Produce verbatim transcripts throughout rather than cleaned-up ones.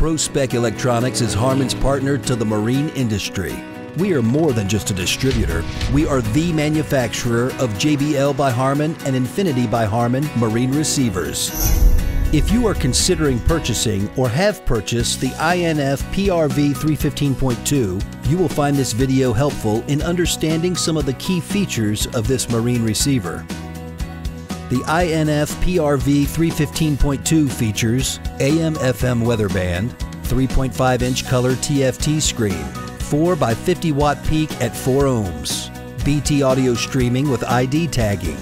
ProSpec Electronics is Harman's partner to the marine industry. We are more than just a distributor. We are the manufacturer of J B L by Harman and Infinity by Harman marine receivers. If you are considering purchasing or have purchased the I N F P R V three fifteen point two, you will find this video helpful in understanding some of the key features of this marine receiver. The I N F P R V three fifteen point two features A M F M weather band, three point five inch color T F T screen, four by fifty watt peak at four ohms, B T audio streaming with I D tagging,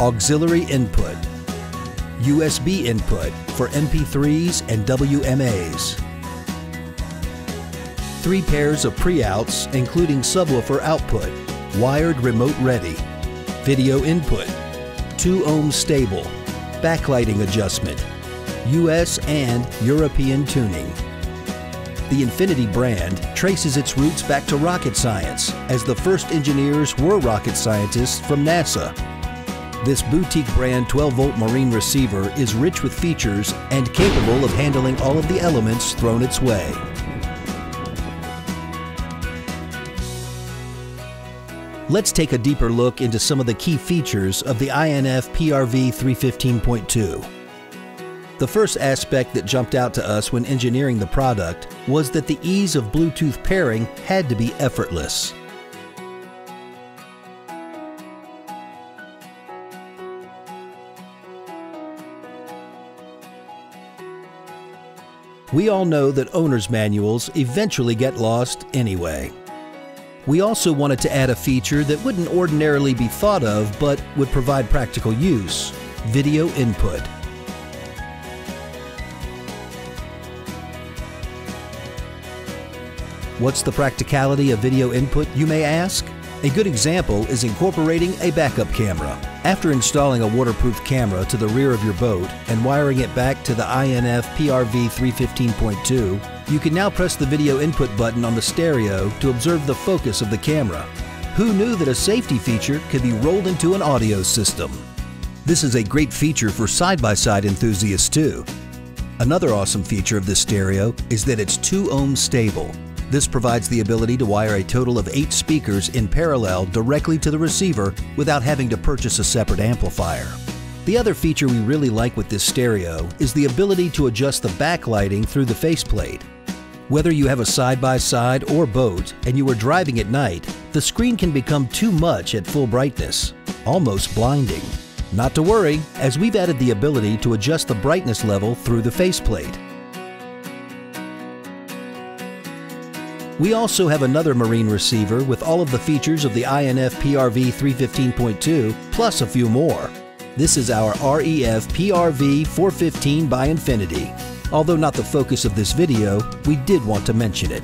auxiliary input, U S B input for M P threes and W M As, three pairs of pre-outs including subwoofer output, wired remote ready, video input, two ohm stable, backlighting adjustment, U S and European tuning. The Infinity brand traces its roots back to rocket science, as the first engineers were rocket scientists from NASA. This boutique brand twelve volt marine receiver is rich with features and capable of handling all of the elements thrown its way. Let's take a deeper look into some of the key features of the I N F P R V three fifteen point two. The first aspect that jumped out to us when engineering the product was that the ease of Bluetooth pairing had to be effortless. We all know that owner's manuals eventually get lost anyway. We also wanted to add a feature that wouldn't ordinarily be thought of but would provide practical use: video input. What's the practicality of video input, you may ask? A good example is incorporating a backup camera. After installing a waterproof camera to the rear of your boat and wiring it back to the I N F P R V three fifteen point two, you can now press the video input button on the stereo to observe the focus of the camera. Who knew that a safety feature could be rolled into an audio system? This is a great feature for side-by-side enthusiasts too. Another awesome feature of this stereo is that it's two ohm stable. This provides the ability to wire a total of eight speakers in parallel directly to the receiver without having to purchase a separate amplifier. The other feature we really like with this stereo is the ability to adjust the backlighting through the faceplate. Whether you have a side-by-side or boat and you are driving at night, the screen can become too much at full brightness, almost blinding. Not to worry, as we've added the ability to adjust the brightness level through the faceplate. We also have another marine receiver with all of the features of the I N F P R V three fifteen point two, plus a few more. This is our R E F P R V four fifteen by Infinity. Although not the focus of this video, we did want to mention it.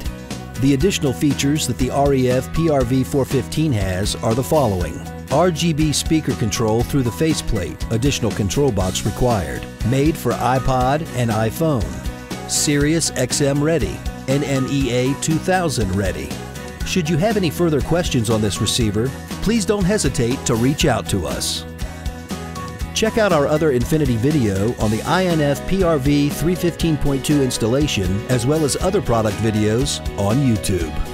The additional features that the R E F P R V four fifteen has are the following: R G B speaker control through the faceplate, additional control box required. Made for iPod and iPhone. Sirius X M ready. N M E A two thousand ready. Should you have any further questions on this receiver, please don't hesitate to reach out to us. Check out our other Infinity video on the I N F P R V three fifteen point two installation, as well as other product videos on YouTube.